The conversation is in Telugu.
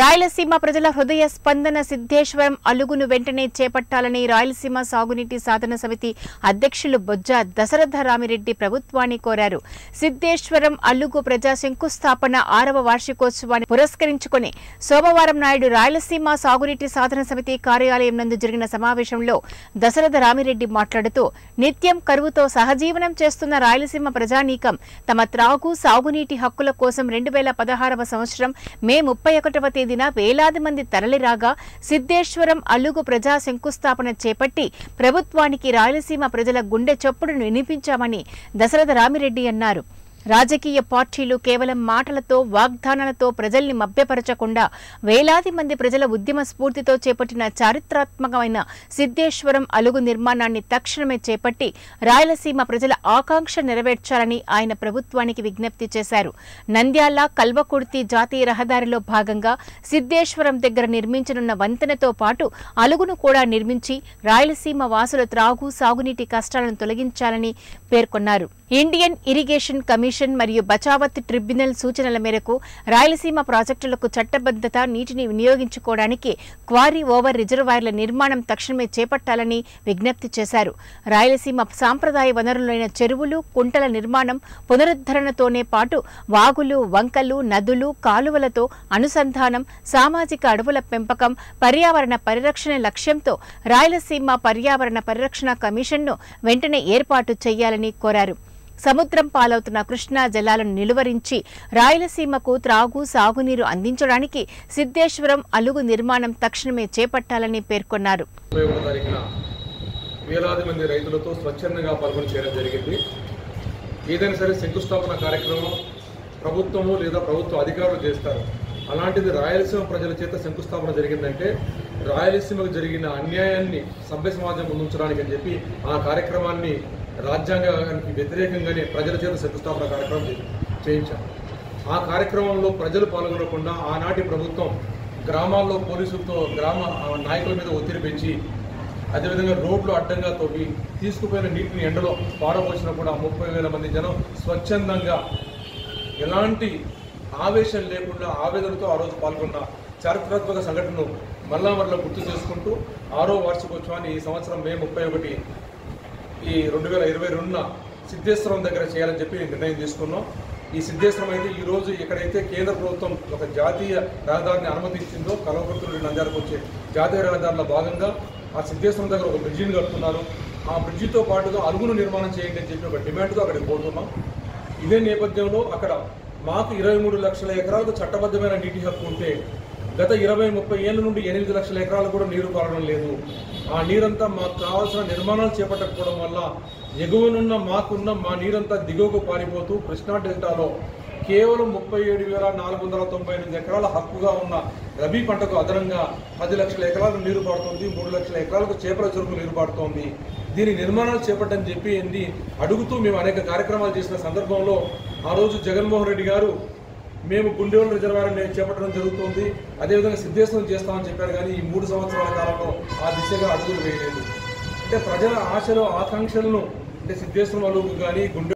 రాయలసీమ ప్రజల హృదయ స్పందన సిద్ధేశ్వరం అలుగును వెంటనే చేపట్టాలని రాయలసీమ సాగునీటి సాధన సమితి అధ్యక్షులు బొజ్జ దశరథ రామిరెడ్డి ప్రభుత్వాన్ని కోరారు. సిద్ధేశ్వరం అలుగు ప్రజా శంకుస్థాపన 6వ వార్షికోత్సవాన్ని పురస్కరించుకొని సోమవారం నాయుడు రాయలసీమ సాగునీటి సాధన సమితి కార్యాలయం నందు జరిగిన సమావేశంలో దశరథ రామిరెడ్డి మాట్లాడుతూ నిత్యం కరువుతో సహజీవనం చేస్తున్న రాయలసీమ ప్రజానీకం తమ త్రాగు సాగునీటి హక్కుల కోసం 2016వ సంవత్సరం మే 31వ తేదీన వేలాది మంది తరలిరాగా సిద్ధేశ్వరం అలుగు ప్రజా శంకుస్థాపన చేపట్టి ప్రభుత్వానికి రాయలసీమ ప్రజల గుండె చప్పుడును వినిపించామని దశరథ రామిరెడ్డి అన్నారు. రాజకీయ పార్టీలు కేవలం మాటలతో వాగ్దానాలతో ప్రజల్ని మభ్యపరచకుండా వేలాది మంది ప్రజల ఉద్యమ స్ఫూర్తితో చేపట్టిన చారిత్రాత్మకమైన సిద్ధేశ్వరం అలుగు నిర్మాణాన్ని తక్షణమే చేపట్టి రాయలసీమ ప్రజల ఆకాంక్ష నెరవేర్చాలని ఆయన ప్రభుత్వానికి విజ్ఞప్తి చేశారు. నంద్యాల కల్వకుర్తి జాతీయ రహదారిలో భాగంగా సిద్ధేశ్వరం దగ్గర నిర్మించనున్న వంతెనతో పాటు అలుగును కూడా నిర్మించి రాయలసీమ వాసుల త్రాగు సాగునీటి కష్టాలను తొలగించాలని పేర్కొన్నారు. ఇండియన్ ఇరిగేషన్ కమిషన్ మరియు బచావత్ ట్రిబ్యునల్ సూచనల మేరకు రాయలసీమ ప్రాజెక్టులకు చట్టబద్దత నీటిని వినియోగించుకోవడానికి క్వారీ ఓవర్ రిజర్వాయర్ల నిర్మాణం తక్షణమే చేపట్టాలని విజ్ఞప్తి చేశారు. రాయలసీమ సాంప్రదాయ వనరులైన చెరువులు కుంటల నిర్మాణం పునరుద్ధరణతోనే పాటు వాగులు వంకలు నదులు కాలువలతో అనుసంధానం సామాజిక అడవుల పెంపకం పర్యావరణ పరిరక్షణ లక్ష్యంతో రాయలసీమ పర్యావరణ పరిరక్షణ కమిషన్ను వెంటనే ఏర్పాటు చేయాలని కోరారు. సముద్రం పాలవుతున్న కృష్ణా జలాలను నిలువరించి రాయలసీమకు త్రాగు సాగునీరు అందించడానికి సిద్ధేశ్వరం అలుగు నిర్మాణం తక్షణమే చేపట్టాలని పేర్కొన్నారు. వేలాది మంది రైతులతో స్వచ్ఛందంగా పాల్గొని చేయడం జరిగింది. ఏదైనా సరే శంకుస్థాపన కార్యక్రమం ప్రభుత్వము లేదా ప్రభుత్వ అధికారులు చేస్తారు. అలాంటిది రాయలసీమ ప్రజల చేత శంకుస్థాపన జరిగిందంటే రాయలసీమకు జరిగిన అన్యాయాన్ని సభ్య సమాజం ముందుంచడానికి అని చెప్పి ఆ కార్యక్రమాన్ని రాజ్యాంగానికి వ్యతిరేకంగానే ప్రజల చేత శంకుస్థాపన కార్యక్రమం చేయించారు. ఆ కార్యక్రమంలో ప్రజలు పాల్గొనకుండా ఆనాటి ప్రభుత్వం గ్రామాల్లో పోలీసులతో గ్రామ నాయకుల మీద ఒత్తిడి పెంచి అదేవిధంగా రోడ్లు అడ్డంగా తవ్వి తీసుకుపోయిన నీటిని ఎండలో పారబోసినా కూడా 30,000 మంది జనం స్వచ్ఛందంగా ఎలాంటి ఆవేశం లేకుండా ఆవేదనతో ఆ రోజు పాల్గొన్న చారిత్రాత్మక సంఘటనను మళ్ళా మరలా గుర్తు చేసుకుంటూ 6వ వార్షికోత్సవాన్ని ఈ సంవత్సరం మే 31 ఈ 2022న సిద్ధేశ్వరం దగ్గర చేయాలని చెప్పి నిర్ణయం తీసుకున్నాం. ఈ సిద్ధేశ్వరం అయితే ఈరోజు ఎక్కడైతే కేంద్ర ప్రభుత్వం ఒక జాతీయ రహదారిని అనుమతించిందో కల్వకుర్తి నంద్యాలకు వచ్చే జాతీయ రహదారిలో భాగంగా ఆ సిద్ధేశ్వరం దగ్గర ఒక బ్రిడ్జిని కడుతున్నారు. ఆ బ్రిడ్జితో పాటుగా అలుగును నిర్మాణం చేయండి అని చెప్పి ఒక డిమాండ్తో అక్కడికి పోతున్నాం. ఇదే నేపథ్యంలో అక్కడ మాకు 23 లక్షల ఎకరాలకు చట్టబద్ధమైన నీటి హక్కు ఉంటే గత 20-30 ఏళ్ళ నుండి 8 లక్షల ఎకరాలు కూడా నీరు పారడం లేదు. ఆ నీరంతా మాకు కావాల్సిన నిర్మాణాలు చేపట్టకపోవడం వల్ల ఎగువనున్న మాకున్న మా నీరంతా దిగువకు పారిపోతూ కృష్ణా డెల్టాలో కేవలం 37,498 ఎకరాల హక్కుగా ఉన్న రబీ పంటకు అదనంగా 10 లక్షల ఎకరాలకు నీరు పారుతోంది. 3 లక్షల ఎకరాలకు చేపల చెరుకు నీరు పారుతోంది. దీని నిర్మాణాలు చేపట్టని చెప్పి అడుగుతూ మేము అనేక కార్యక్రమాలు చేసిన సందర్భంలో ఆ రోజు జగన్మోహన్ రెడ్డి గారు మేము గుండెవల రిజర్వాయర్ని చేపట్టడం జరుగుతుంది, అదేవిధంగా సిద్ధేశ్వరం చేస్తామని చెప్పారు. కానీ ఈ 3 సంవత్సరాల కాలంలో ఆ దిశగా అడుగులు వేయలేదు. అంటే ప్రజల ఆశలు ఆకాంక్షలను అంటే సిద్ధేశ్వరం అలుగు కానీ గుండె